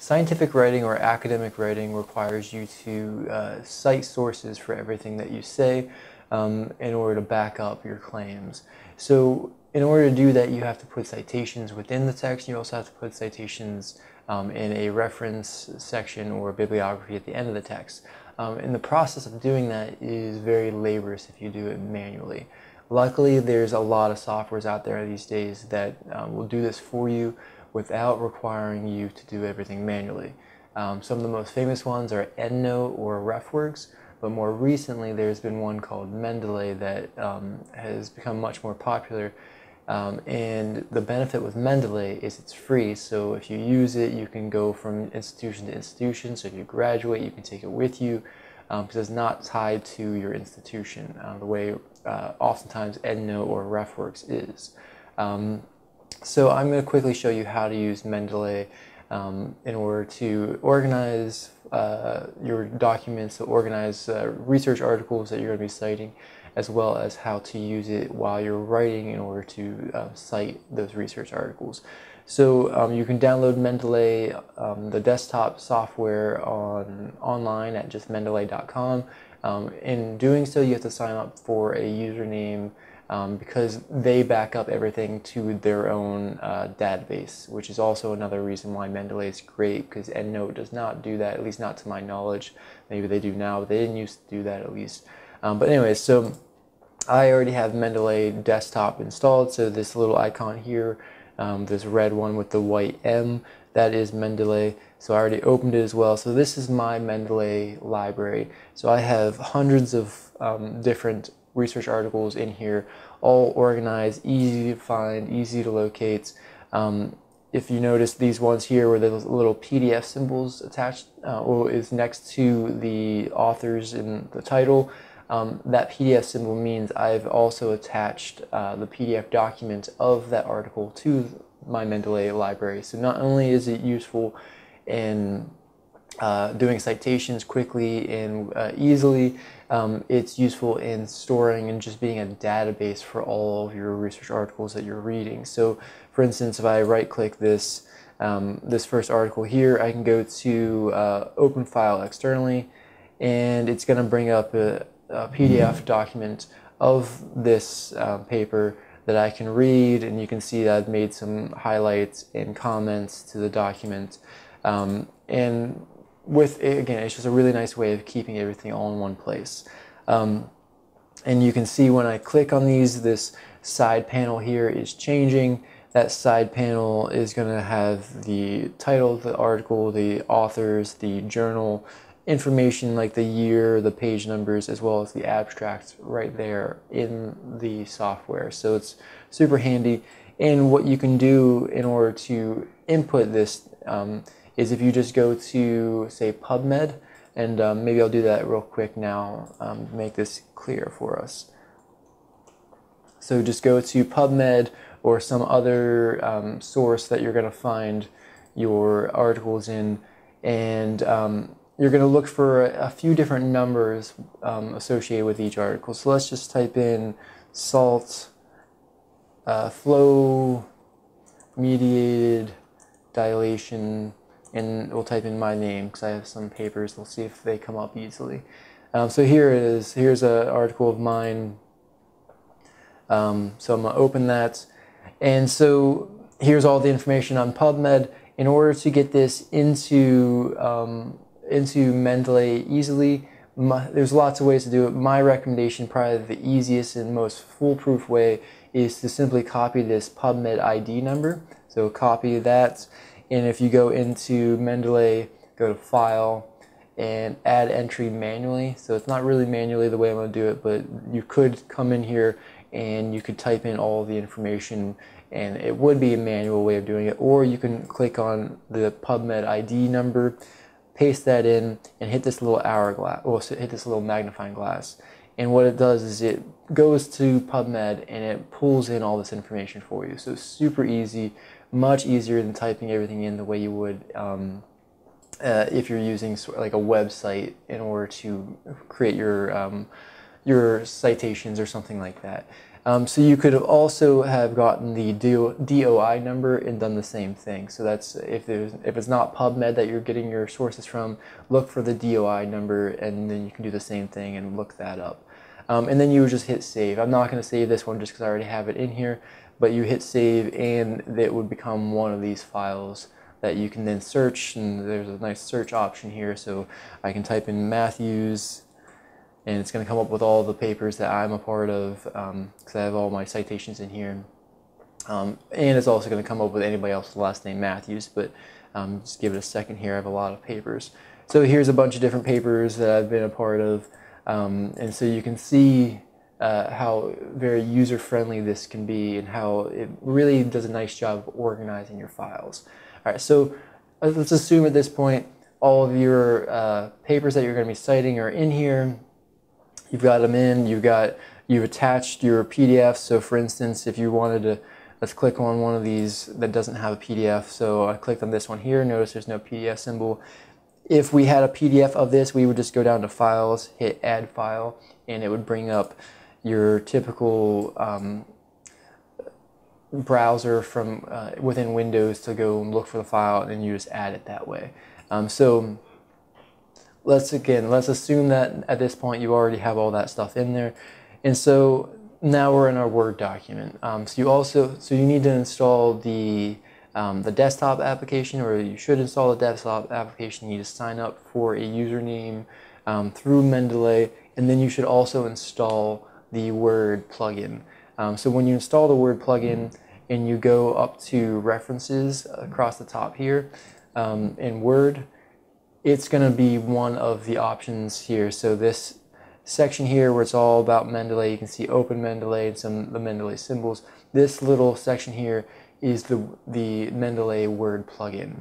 Scientific writing or academic writing requires you to cite sources for everything that you say in order to back up your claims. So in order to do that, you have to put citations within the text. You also have to put citations in a reference section or bibliography at the end of the text. And the process of doing that is very laborious if you do it manually. Luckily, there's a lot of softwares out there these days that will do this for you without requiring you to do everything manually. Some of the most famous ones are EndNote or RefWorks, but more recently there's been one called Mendeley that has become much more popular. And the benefit with Mendeley is it's free, so if you use it, you can go from institution to institution. So if you graduate, you can take it with you, because it's not tied to your institution the way oftentimes EndNote or RefWorks is. So I'm going to quickly show you how to use Mendeley in order to organize your documents, to organize research articles that you're going to be citing, as well as how to use it while you're writing in order to cite those research articles. So you can download Mendeley, the desktop software, online at just mendeley.com. In doing so, you have to sign up for a username because they back up everything to their own database, which is also another reason why Mendeley is great, because EndNote does not do that, at least not to my knowledge. Maybe they do now, but they didn't used to do that at least. But anyway, so I already have Mendeley desktop installed, so this little icon here, this red one with the white M, that is Mendeley. So I already opened it as well. So this is my Mendeley library. So I have hundreds of different research articles in here, all organized, easy to find, easy to locate. If you notice, these ones here where those little PDF symbols attached is next to the authors in the title, that PDF symbol means I've also attached the PDF document of that article to my Mendeley library. So not only is it useful in doing citations quickly and easily, it's useful in storing and just being a database for all of your research articles that you're reading. So for instance, if I right click this this first article here, I can go to open file externally, and it's going to bring up a PDF document of this paper that I can read, and you can see that I've made some highlights and comments to the document. And with it, again, it's just a really nice way of keeping everything all in one place. And you can see when I click on these, this side panel here is changing. That side panel is going to have the title of the article, the authors, the journal information like the year, the page numbers, as well as the abstracts right there in the software. So it's super handy. And what you can do in order to input this is if you just go to, say, PubMed, and maybe I'll do that real quick now to make this clear for us. So just go to PubMed or some other source that you're going to find your articles in, and you're going to look for a few different numbers associated with each article. So let's just type in salt, flow, mediated, dilation, and we'll type in my name because I have some papers. We'll see if they come up easily. So here it is. Here's an article of mine. So I'm going to open that. And so here's all the information on PubMed. In order to get this into Mendeley easily, there's lots of ways to do it. My recommendation, probably the easiest and most foolproof way, is to simply copy this PubMed ID number. So copy that. And if you go into Mendeley, go to File, and add entry manually. So it's not really manually the way I'm going to do it, but you could come in here and you could type in all the information, and it would be a manual way of doing it. Or you can click on the PubMed ID number, paste that in, and hit this little hourglass, or hit this little magnifying glass. And what it does is it goes to PubMed and it pulls in all this information for you. So super easy, much easier than typing everything in the way you would if you're using like a website in order to create your citations or something like that. So you could have also have gotten the DOI number and done the same thing. So that's if it's not PubMed that you're getting your sources from, look for the DOI number, and then you can do the same thing and look that up. And then you would just hit save. I'm not going to save this one just because I already have it in here, but you hit save and it would become one of these files that you can then search, and there's a nice search option here. So I can type in Matthews, and it's going to come up with all the papers that I'm a part of, because I have all my citations in here. And it's also going to come up with anybody else's last name, Matthews, but just give it a second here. I have a lot of papers. So here's a bunch of different papers that I've been a part of. And so you can see how very user-friendly this can be and how it really does a nice job of organizing your files. All right, so let's assume at this point all of your papers that you're going to be citing are in here. You've got them in, you've attached your PDFs. So for instance, if you wanted to, let's click on one of these that doesn't have a PDF. So I clicked on this one here, notice there's no PDF symbol. If we had a PDF of this, we would just go down to files, hit add file, and it would bring up your typical browser from within Windows to go and look for the file, and you just add it that way. So let's assume that at this point you already have all that stuff in there, and so now we're in our Word document. So you need to install the desktop application, or you should install the desktop application. You need to sign up for a username through Mendeley, and then you should also install the Word plugin. So when you install the Word plugin and you go up to References across the top here in Word, it's going to be one of the options here. So this section here where it's all about Mendeley, you can see Open Mendeley and some of the Mendeley symbols. This little section here is the Mendeley Word plugin.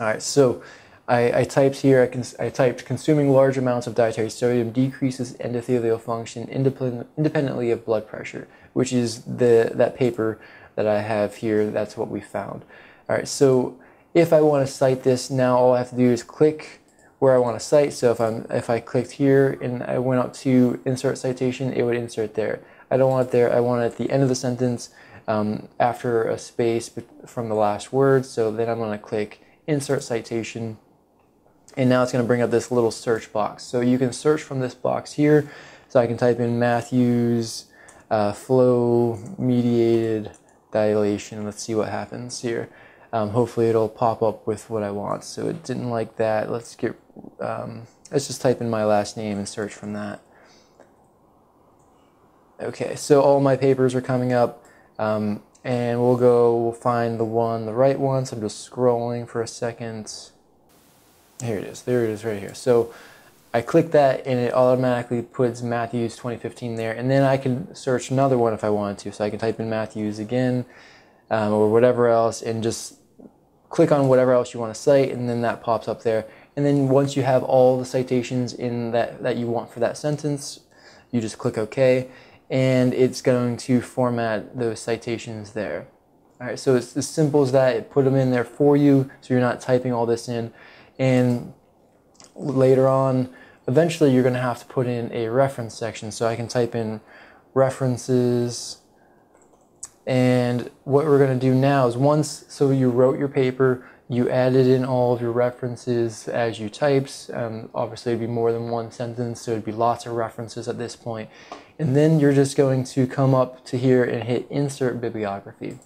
All right, so I typed here, I typed consuming large amounts of dietary sodium decreases endothelial function independently of blood pressure, which is that paper that I have here. That's what we found. All right, so if I want to cite this, now all I have to do is click where I want to cite. So if I clicked here and I went up to insert citation, it would insert there. I don't want it there. I want it at the end of the sentence after a space from the last word. So then I'm going to click insert citation, and now it's going to bring up this little search box. So you can search from this box here. So I can type in Matthews flow mediated dilation. Let's see what happens here. Hopefully it'll pop up with what I want. So it didn't like that. Let's just type in my last name and search from that. Okay, so all my papers are coming up, and we'll find the right one. So I'm just scrolling for a second. Here it is. There it is right here. So I click that and it automatically puts Matthews 2015 there, and then I can search another one if I wanted to. So I can type in Matthews again. Or whatever else, and just click on whatever else you want to cite, and then that pops up there. And then once you have all the citations in that you want for that sentence, you just click OK, and it's going to format those citations there. All right, so it's as simple as that. It put them in there for you, so you're not typing all this in. And later on, eventually you're going to have to put in a reference section. So I can type in references. And what we're going to do now is so you wrote your paper, you added in all of your references as you typed. Obviously, it'd be more than one sentence, so it'd be lots of references at this point. And then you're just going to come up to here and hit Insert Bibliography.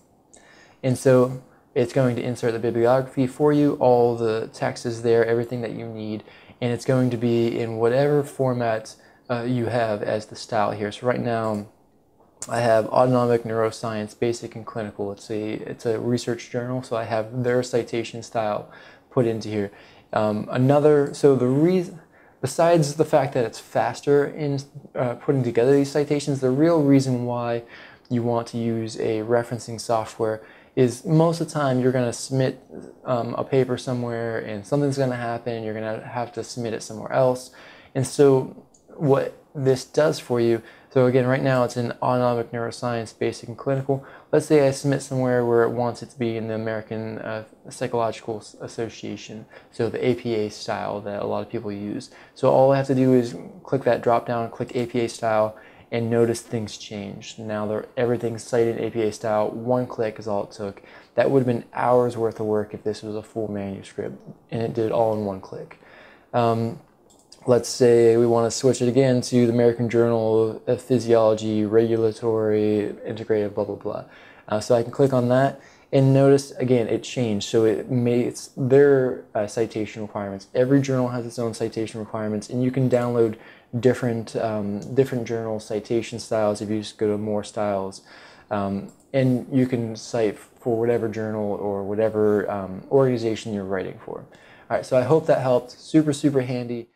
And so it's going to insert the bibliography for you. All the text is there, everything that you need, and it's going to be in whatever format you have as the style here. So right now, I have Autonomic Neuroscience, Basic and Clinical. It's a research journal, so I have their citation style put into here. Besides the fact that it's faster in putting together these citations, the real reason why you want to use a referencing software is most of the time you're going to submit a paper somewhere, and something's going to happen, you're going to have to submit it somewhere else. And so what this does for you, so again, right now it's in Autonomic Neuroscience, Basic and Clinical. Let's say I submit somewhere where it wants it to be in the American Psychological Association, so the APA style that a lot of people use. So all I have to do is click that drop down, click APA style, and notice things changed. Now everything's cited APA style, one click is all it took. That would have been hours worth of work if this was a full manuscript, and it did it all in one click. Let's say we want to switch it again to the American Journal of Physiology, Regulatory, Integrative, blah, blah, blah. So I can click on that and notice, again, it changed. So it's their citation requirements. Every journal has its own citation requirements, and you can download different journal citation styles if you just go to more styles. And you can cite for whatever journal or whatever organization you're writing for. All right, so I hope that helped. Super, super handy.